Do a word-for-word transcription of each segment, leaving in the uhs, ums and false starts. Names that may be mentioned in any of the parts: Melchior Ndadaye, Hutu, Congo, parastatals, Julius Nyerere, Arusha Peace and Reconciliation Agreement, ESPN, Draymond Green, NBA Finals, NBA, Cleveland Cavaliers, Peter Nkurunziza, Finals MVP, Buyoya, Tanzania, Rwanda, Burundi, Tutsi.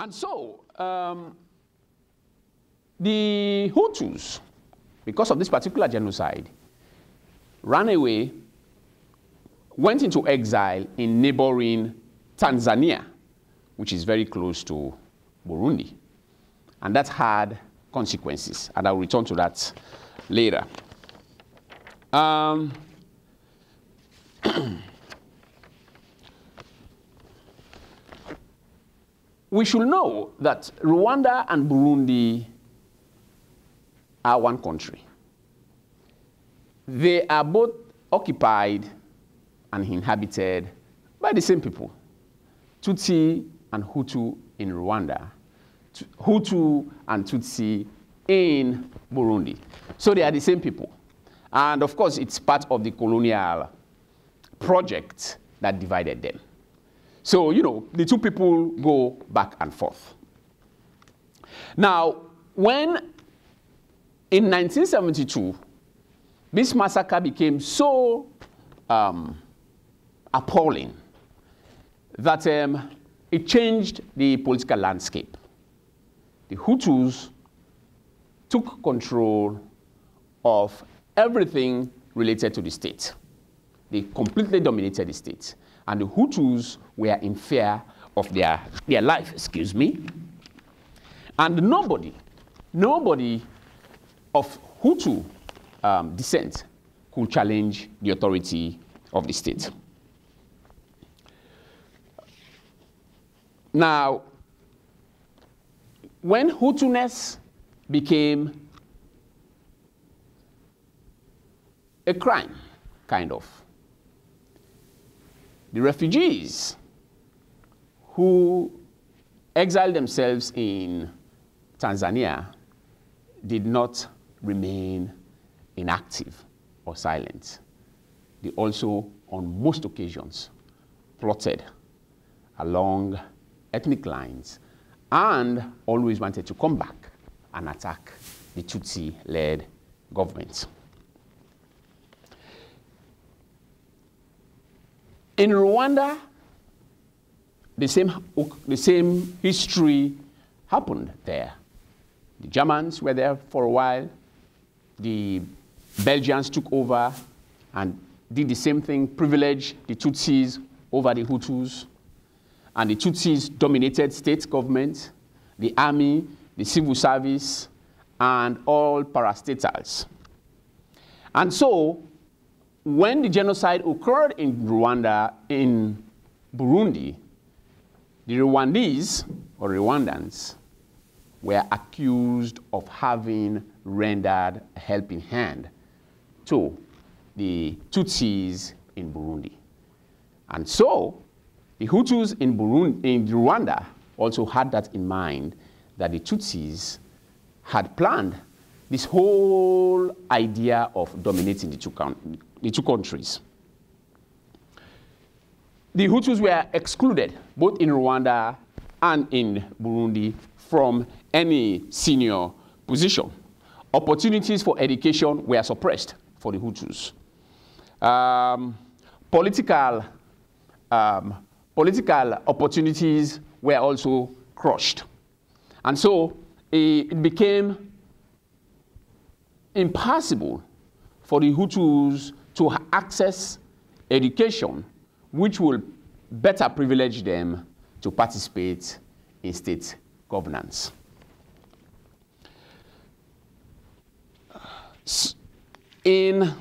And so, um, the Hutus, because of this particular genocide, ran away, went into exile in neighboring Tanzania, which is very close to Burundi. And that had consequences, and I'll return to that later. Um, we should know that Rwanda and Burundi are one country. They are both occupied and inhabited by the same people, Tutsi and Hutu in Rwanda, Hutu and Tutsi in Burundi. So they are the same people. And of course, it's part of the colonial project that divided them. So, you know, the two people go back and forth. Now, when in nineteen seventy-two, this massacre became so um, appalling that um, it changed the political landscape. The Hutus took control of everything related to the state. They completely dominated the state. And the Hutus were in fear of their, their life, excuse me. And nobody, nobody of Hutu um, descent could challenge the authority of the state. Now, when Hutuness became a crime, kind of, the refugees who exiled themselves in Tanzania did not remain inactive or silent. They also, on most occasions, plotted along ethnic lines and always wanted to come back and attack the Tutsi-led government. In Rwanda, the same, the same history happened there. The Germans were there for a while. The Belgians took over and did the same thing, privileged the Tutsis over the Hutus. And the Tutsis dominated state government, the army, the civil service, and all parastatals. And so, when the genocide occurred in Rwanda, in Burundi, the Rwandese or Rwandans were accused of having rendered a helping hand to the Tutsis in Burundi. And so the Hutus in, Burundi, in Rwanda also had that in mind, that the Tutsis had planned this whole idea of dominating the two countries. The two countries. The Hutus were excluded, both in Rwanda and in Burundi, from any senior position. Opportunities for education were suppressed for the Hutus. Um, political, um, political opportunities were also crushed. And so it, it became impossible for the Hutus to access education, which will better privilege them to participate in state governance. In,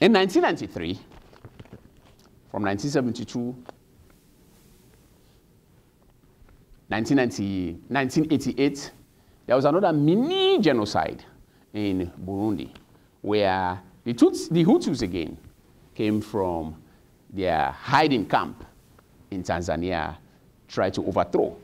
in nineteen ninety-three, from nineteen seventy-two, nineteen eighty-eight, there was another mini genocide in Burundi, where the, Tuts, the Hutus again came from their hiding camp in Tanzania, tried to overthrow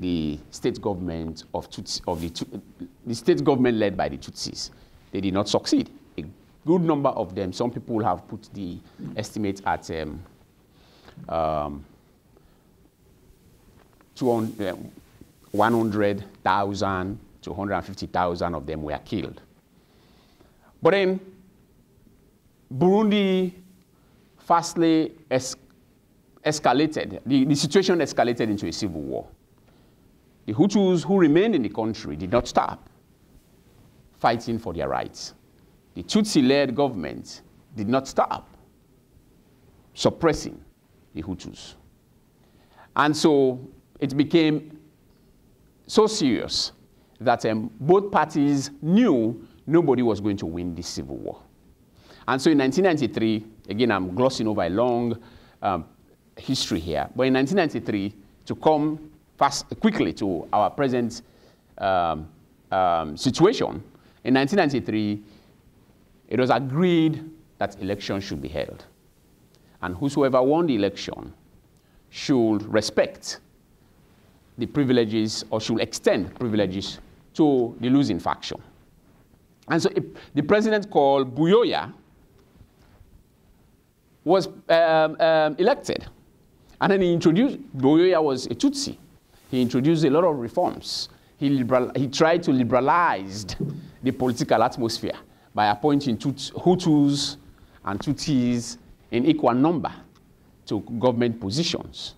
the state government of, Tuts, of the, the state government led by the Tutsis. They did not succeed. A good number of them, some people have put the estimate at um, um, one hundred thousand. two hundred fifty thousand of them were killed. But then Burundi fastly escalated, the, the situation escalated into a civil war. The Hutus who remained in the country did not stop fighting for their rights. The Tutsi-led government did not stop suppressing the Hutus. And so it became so serious that um, both parties knew nobody was going to win this civil war. And so in nineteen ninety-three, again, I'm glossing over a long um, history here, but in nineteen ninety-three, to come fast quickly to our present um, um, situation, in nineteen ninety-three, it was agreed that elections should be held. And whosoever won the election should respect the privileges, or should extend privileges to the losing faction. And so the president called Buyoya was um, um, elected. And then he introduced, Buyoya was a Tutsi. He introduced a lot of reforms. He, liberal, he tried to liberalize the political atmosphere by appointing Tut Hutus and Tutsis in equal number to government positions.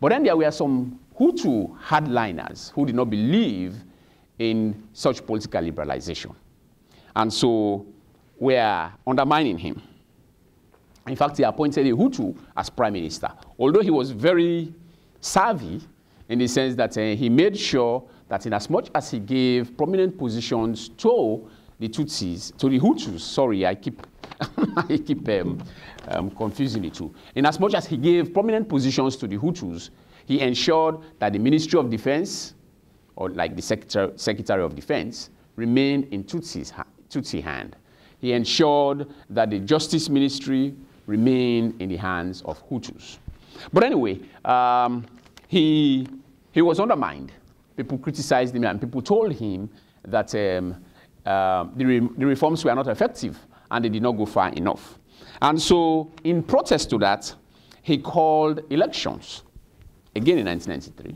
But then there were some Hutu hardliners who did not believe in such political liberalization, and so we are undermining him. In fact, he appointed a Hutu as prime minister, although he was very savvy in the sense that uh, he made sure that in as much as he gave prominent positions to the Tutsis, to the Hutus, sorry, I keep, I keep um, um, confusing the two. In as much as he gave prominent positions to the Hutus, he ensured that the Ministry of Defense, or like the Secretary, Secretary of Defense, remained in Tutsi's ha Tutsi hand. He ensured that the Justice Ministry remained in the hands of Hutus. But anyway, um, he, he was undermined. People criticized him, and people told him that um, uh, the, re the reforms were not effective, and they did not go far enough. And so, in protest to that, he called elections, again in nineteen ninety-three.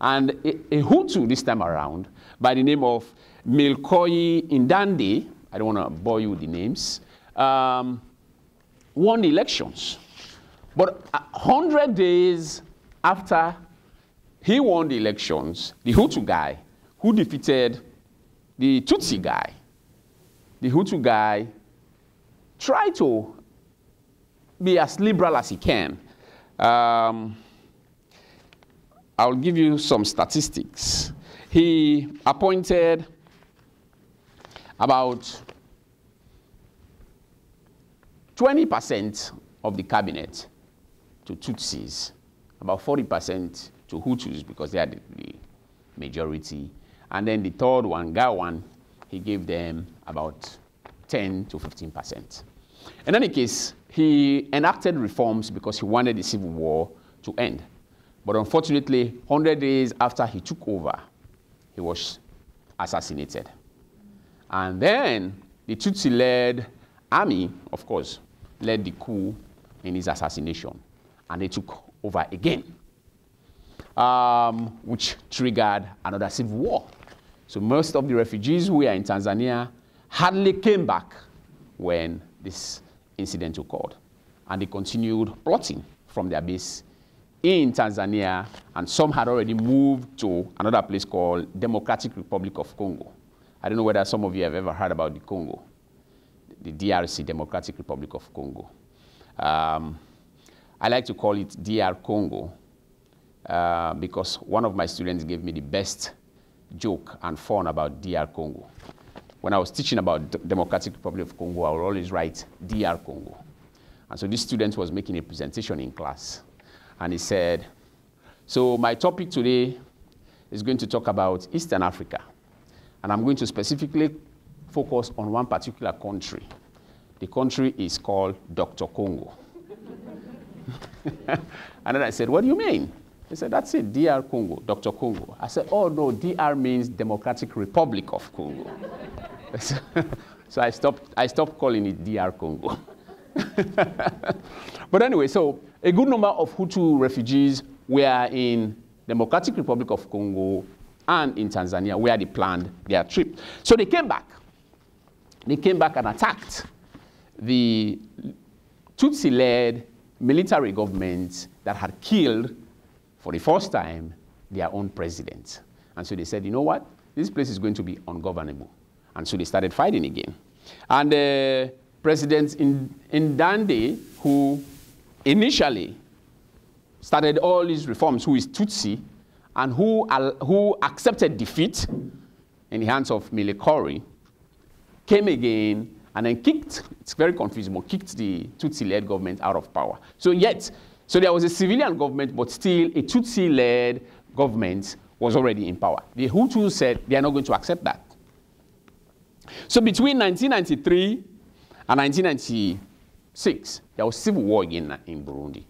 And a, a Hutu this time around, by the name of Melchior Ndadaye, I don't want to bore you with the names, um, won the elections. But one hundred days after he won the elections, the Hutu guy who defeated the Tutsi guy, the Hutu guy tried to be as liberal as he can. Um, I'll give you some statistics. He appointed about twenty percent of the cabinet to Tutsis, about forty percent to Hutus because they had the majority. And then the third one, Gawan, he gave them about ten to fifteen percent. In any case, he enacted reforms because he wanted the civil war to end. But unfortunately, one hundred days after he took over, he was assassinated. And then the Tutsi-led army, of course, led the coup in his assassination. And they took over again, um, which triggered another civil war. So most of the refugees who were in Tanzania hardly came back when this incident occurred. And they continued plotting from their base in Tanzania, and some had already moved to another place called Democratic Republic of Congo. I don't know whether some of you have ever heard about the Congo, the D R C, Democratic Republic of Congo. Um, I like to call it D R Congo uh, because one of my students gave me the best joke and fun about D R Congo. When I was teaching about the Democratic Republic of Congo, I would always write D R Congo. And so this student was making a presentation in class, and he said, so my topic today is going to talk about Eastern Africa, and I'm going to specifically focus on one particular country. The country is called Doctor Congo. And then I said, what do you mean? He said, that's it, D R Congo, Doctor Congo. I said, oh no, D R means Democratic Republic of Congo. So I stopped, I stopped calling it D R Congo. But anyway, so a good number of Hutu refugees were in Democratic Republic of Congo and in Tanzania, where they planned their trip. So they came back. They came back and attacked the Tutsi-led military governments that had killed, for the first time, their own president. And so they said, you know what? This place is going to be ungovernable. And so they started fighting again. And uh, President Ndadaye, who initially started all these reforms, who is Tutsi, and who, uh, who accepted defeat in the hands of Melchior, came again and then kicked, it's very confusing, but kicked the Tutsi-led government out of power. So yet, so there was a civilian government, but still a Tutsi-led government was already in power. The Hutus said they are not going to accept that. So between nineteen ninety-three and nineteen ninety-six, there was civil war again in Burundi.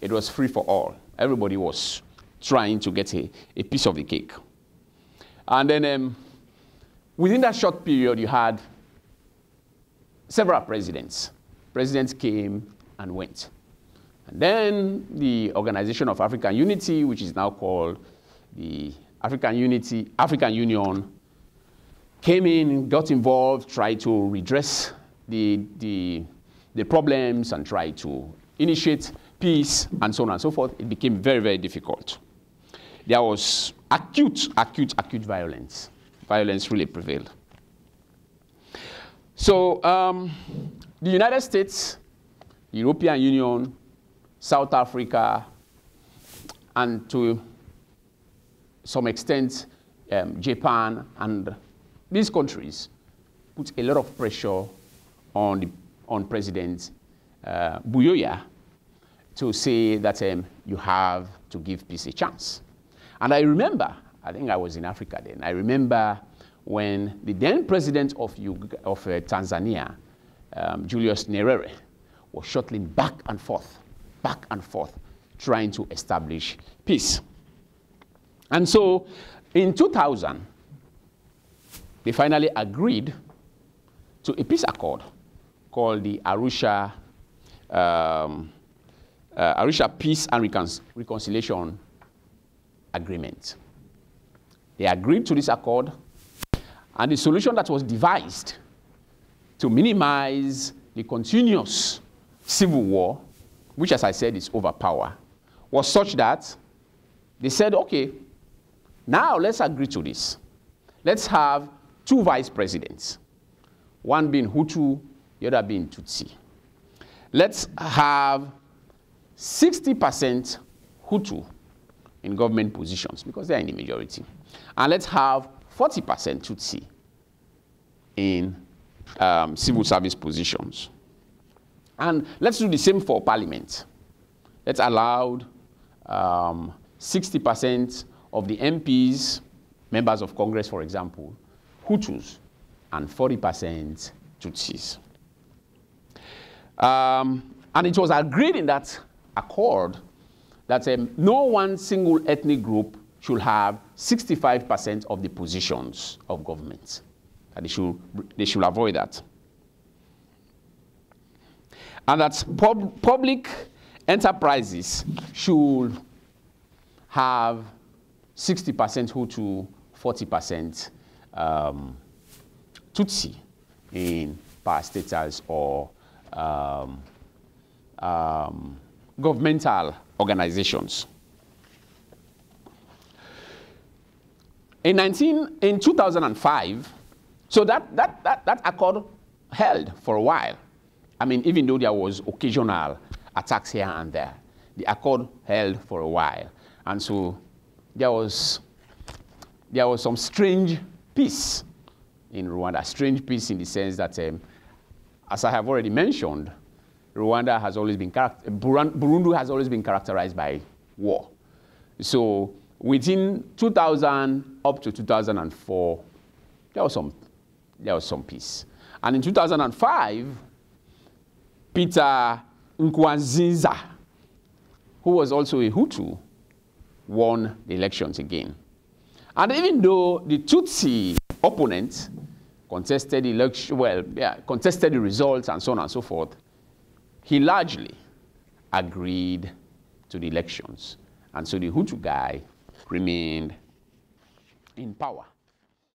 It was free for all. Everybody was trying to get a, a piece of the cake. And then um, within that short period, you had several presidents. Presidents came and went. And then the Organization of African Unity, which is now called the African Unity, African Union, came in, got involved, tried to redress the, the, the problems and tried to initiate peace and so on and so forth. It became very, very difficult. There was acute, acute, acute violence. Violence really prevailed. So um, the United States, European Union, South Africa, and to some extent um, Japan and these countries put a lot of pressure on, the, on President uh, Buyoya to say that um, you have to give peace a chance. And I remember, I think I was in Africa then, I remember when the then president of, Ug of uh, Tanzania, um, Julius Nyerere, was shuttling back and forth, back and forth, trying to establish peace. And so in two thousand, they finally agreed to a peace accord called the Arusha, um, uh, Arusha Peace and Recon Reconciliation Agreement. They agreed to this accord, and the solution that was devised to minimize the continuous civil war, which as I said is over power, was such that they said, okay, now let's agree to this. Let's have two vice presidents, one being Hutu, the other being Tutsi. Let's have sixty percent Hutu in government positions because they're in the majority. And let's have forty percent Tutsi in um, civil service positions. And let's do the same for parliament. Let's allow um, sixty percent of the M Ps, members of Congress, for example, Hutus, and forty percent Tutsis. Um, and it was agreed in that accord that um, no one single ethnic group should have sixty-five percent of the positions of government. And they should, they should avoid that. And that pub public enterprises should have sixty percent Hutu, forty percent um, Tutsi in parastatals or um, um, governmental organizations. In, nineteen, in two thousand five, so that, that, that, that accord held for a while. I mean, even though there was occasional attacks here and there, the accord held for a while. And so there was, there was some strange peace in Rwanda, strange peace in the sense that, um, as I have already mentioned, Rwanda has always been, Burundi has always been characterized by war. So within two thousand up to two thousand four, there was some, there was some peace. And in two thousand five, Peter Nkurunziza, who was also a Hutu, won the elections again. And even though the Tutsi opponent contested the election, well, yeah, contested the results and so on and so forth, he largely agreed to the elections. And so the Hutu guy remained in power.